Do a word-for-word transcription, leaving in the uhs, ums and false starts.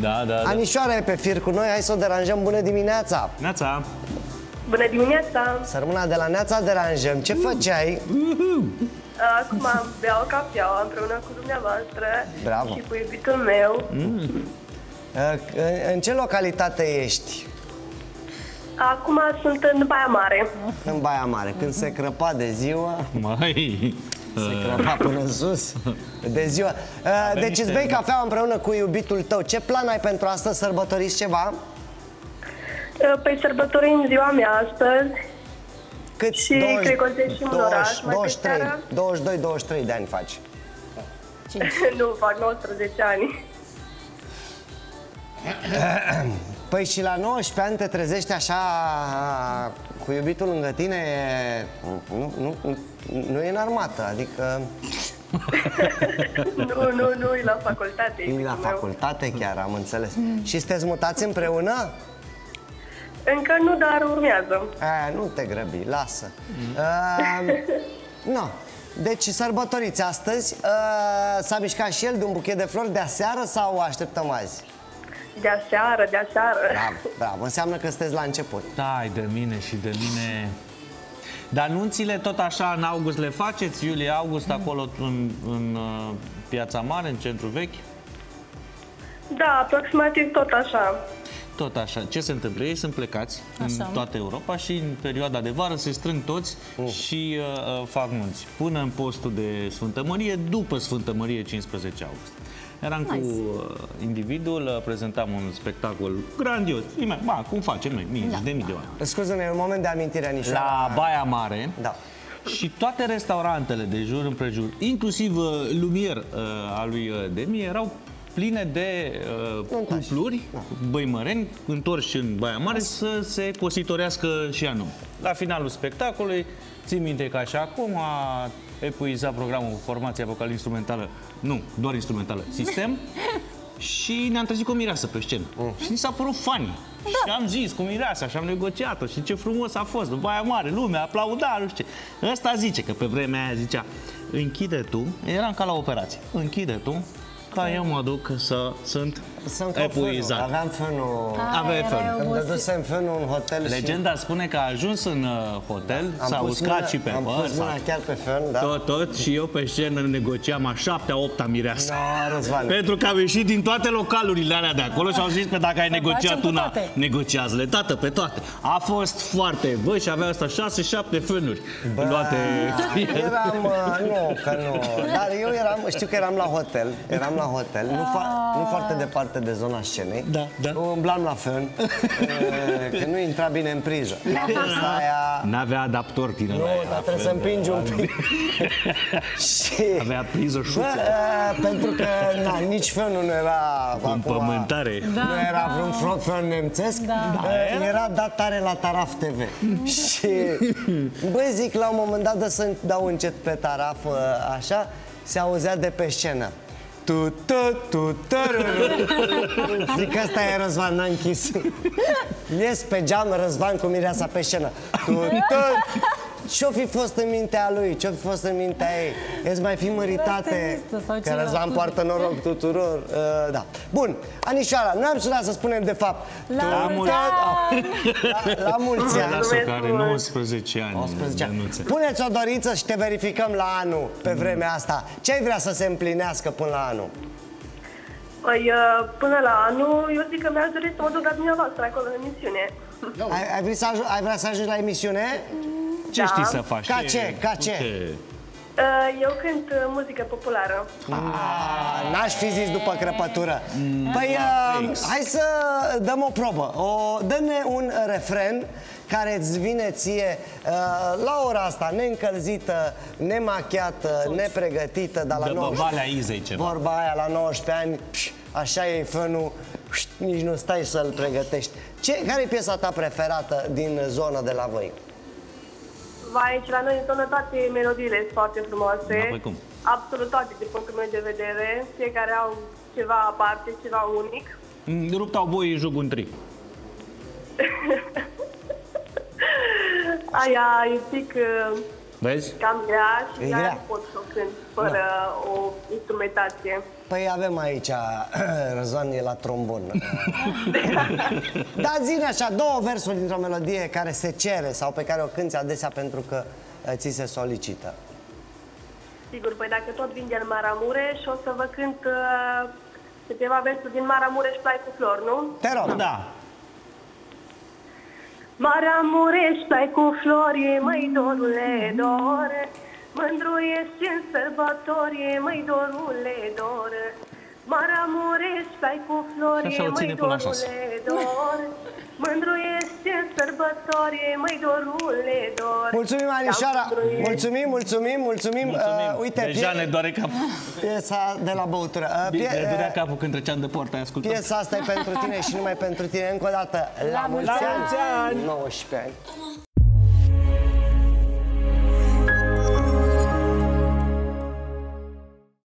Da, da, da. Anișoara e pe fir cu noi, hai să o deranjăm. Bună dimineața! Neața! Bună dimineața! Sărmâna de la Neața deranjăm. Ce făceai? Mm-hmm. Acum beau cafeaua împreună cu dumneavoastră. Bravo. Și cu iubitul meu. Mm. În ce localitate ești? Acum sunt în Baia Mare. În Baia Mare. Când se crăpa de ziua... Mai... Se crăpa până în sus. De ziua. Deci îți bei cafeaua împreună cu iubitul tău. Ce plan ai pentru astăzi? Sărbătoriți ceva? Păi sărbătorim ziua mea astăzi. Câți? Și douăzeci, cred că o să ieși în oraș. douăzeci și trei, douăzeci și doi, douăzeci și trei de ani faci. cinci. Nu, fac nouăsprezece ani. Păi și la nouăsprezece ani te trezești așa cu iubitul lângă tine, nu, nu, nu e în armată, adică... Nu, nu, nu, e la facultate. E la facultate chiar, am înțeles. Și sunteți mutați împreună? Încă nu, dar urmează. Aia, nu te grăbi, lasă. Uh, no. Deci sărbătoriți astăzi. Uh, S-a mișcat și el de un buchet de flori de aseară sau așteptăm azi? De aseară, de aseară. Bravo, bravo. Înseamnă că sunteți la început. Dai de mine și de mine. Dar anunțile tot așa în august le faceți? Iulie-august acolo în, în Piața Mare, în centru vechi? Da, aproximativ tot așa. Tot așa. Ce se întâmplă? Ei sunt plecați așa. În toată Europa și în perioada de vară se strâng toți uh. și uh, fac nunți. Până în postul de Sfântă Mărie, după Sfântă Mărie, cincisprezece august. Eram nice. Cu uh, individul, uh, prezentam un spectacol grandios. Ma, cum facem noi? Mii, da. de mii de oameni. Scuze-ne, un moment de amintire, Anișoara. La Baia Mare. Da. Și toate restaurantele de jur împrejur, inclusiv uh, Lumier uh, a lui uh, Demi, erau pline de uh, cupluri, da. Băimăreni, întorși în Baia Mare, să se cositorească și anul. La finalul spectacolului, țin minte că așa acum a epuizat programul formația vocal-instrumentală, nu, doar instrumentală, sistem, și ne-am trezit cu mireasă pe scenă. Mm. Și ni s-a părut funny. Da. Și am zis cu mireasa și am negociat-o și ce frumos a fost, Baia Mare, lumea aplauda, nu știu ce. Ăsta zice că pe vremea aia zicea, închide tu, eram ca la operație, închide tu, ca eu mă duc să sunt epuizat. Aveam fânul. Aveam fânul. Îmi dădusem fânul în hotel. Legenda și... spune că a ajuns în hotel, da, s-a uscat mână, și pe păr. Am pus mâna chiar pe fân, da. Tot, tot și eu pe scenă negociam a șaptea, opta mireasă. Da, pentru că am ieșit din toate localurile alea de acolo și au zis că dacă ai negociat una, negociază-le, tată, pe toate. A fost foarte, bă, și avea asta șase, șapte fânuri. Bă, luate... Eram, nu, că nu. Dar eu eram, știu că eram la hotel, eram la hotel, nu, fa nu foarte departe de zona scenei. Da, da. Umblam la fân, că nu intra bine în priză. N-avea adaptor tine. Nu, dar trebuie să împingi un pic. Și... Avea priză șuță. Pentru că na, nici fânul nu era... Împământare. Da, nu era da. vreun frot fân nemțesc. Da. Da. Era dat tare la Taraf T V. Și, bă, zic, la un moment dat de să dau încet pe Taraf, așa, se auzea de pe scenă. Tu, tu, tu, tu, zic că ăsta e Răzvan, n-a închis. Ies pe geam Răzvan cu mireasa pe scenă. Tu, tu. Ce-o fi fost în mintea lui? Ce-o fi fost în mintea ei? Îți mai fi măritate? Că Răzvan poartă noroc tuturor. Uh, da. Bun, Anișoara, noi am sunat să spunem de fapt. La mulți ani! La mulți ani! Care nouăsprezece ani. nouăsprezece ani. Puneți o dorință și te verificăm la anul, pe vremea asta. Ce ai vrea să se împlinească până la anul? Păi, până la anul, eu zic că mi-aș dori să mă duc la dumneavoastră acolo în emisiune. Ai, ai, vrea să ai vrea să ajungi la emisiune? Ce da. știi să faci? Ca ce? Ca ce? Okay. Eu cânt muzică populară. N-aș fi zis după crăpătură. Mm, păi, uh, hai să dăm o probă. Dă-ne un refren care îți vine ție uh, la ora asta, neîncălzită, nemachiată, Sus. nepregătită, dar la nouăsprezece, vorba aia, la nouăsprezece ani, pș, așa e fânul, pș, nici nu stai să-l pregătești. Ce, care e piesa ta preferată din zona de la voi? Vai, și la noi în zonă toate melodiile sunt foarte frumoase, da, cum? absolut toate, din punctul meu de vedere, fiecare au ceva aparte, ceva unic. Ruptau boii în jugul întrig. Aia e un pic Vezi? Cam grea și grea, nu pot să o cânt fără da. o instrumentație. Păi avem aici, Răzvan e la trombon. Da, zi-ne așa, două versuri dintr-o melodie care se cere sau pe care o cânti adesea pentru că ți se solicită. Sigur, păi dacă tot vin din Maramureș, o să vă cânt uh, câteva versuri din Maramureș, Plai cu flori, nu? Te rog, da. Maramureș, plai cu flori, măi dorule dor, mândru ești în sărbători, măi dorule dor. Maramureș, plai cu flori, măi dorule dor, mândru ești în sărbători, măi dorule dor. Mulțumim, Anișoara! Mulțumim, mulțumim, mulțumim! Uh, uite, deja ne doare capul. Piesa de la băutură. Uh, pie... Ne dorea capul când treceam de poartă, ai ascultat. Piesa asta e pentru tine și numai pentru tine. Încă o dată, la, la mulți ani! nouăsprezece ani!